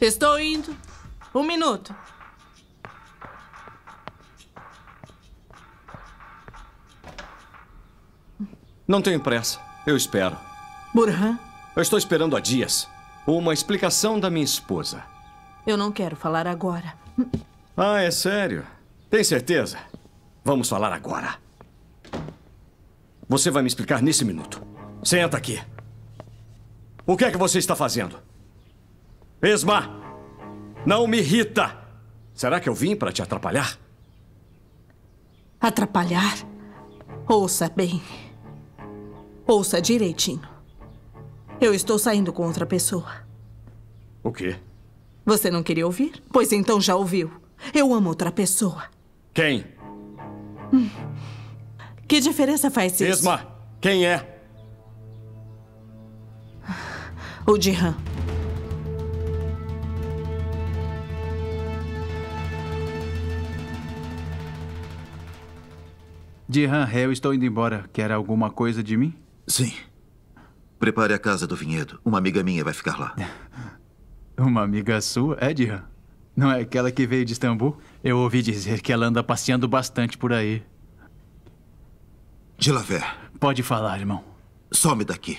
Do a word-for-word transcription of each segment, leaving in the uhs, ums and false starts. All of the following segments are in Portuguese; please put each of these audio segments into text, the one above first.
Estou indo. Um minuto. Não tenho pressa. Eu espero. Burhan? Eu estou esperando há dias. Uma explicação da minha esposa. Eu não quero falar agora. Ah, é sério? Tem certeza? Vamos falar agora. Você vai me explicar nesse minuto. Senta aqui. O que é que você está fazendo? Esma! Não me irrita! Será que eu vim para te atrapalhar? Atrapalhar? Ouça bem. Ouça direitinho. Eu estou saindo com outra pessoa. O quê? Você não queria ouvir? Pois então já ouviu. Eu amo outra pessoa. Quem? Hum. Que diferença faz isso? Esma, quem é? O Dihan. Dihan, eu estou indo embora. Quer alguma coisa de mim? Sim. Prepare a casa do vinhedo. Uma amiga minha vai ficar lá. Uma amiga sua? É, Dihan? Não é aquela que veio de Istambul? Eu ouvi dizer que ela anda passeando bastante por aí. Dilaver. Pode falar, irmão. Some daqui.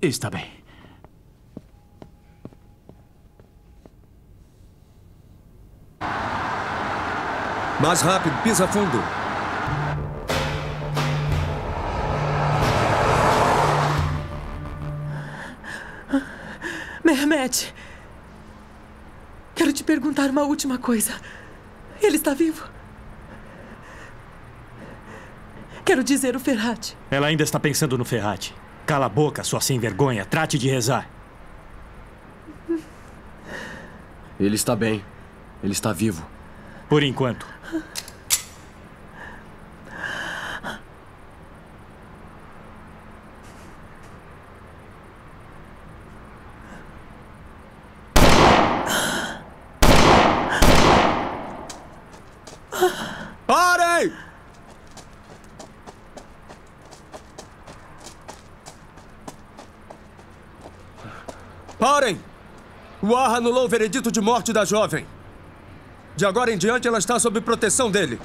Está bem. Mais rápido, pisa fundo. Mehmet, quero te perguntar uma última coisa. Ele está vivo? Quero dizer, o Ferrat. Ela ainda está pensando no Ferrat. Cala a boca, sua sem vergonha. Trate de rezar. Ele está bem. Ele está vivo. Por enquanto. Parem! Parem! O Ar anulou o veredito de morte da jovem. De agora em diante, ela está sob proteção dele.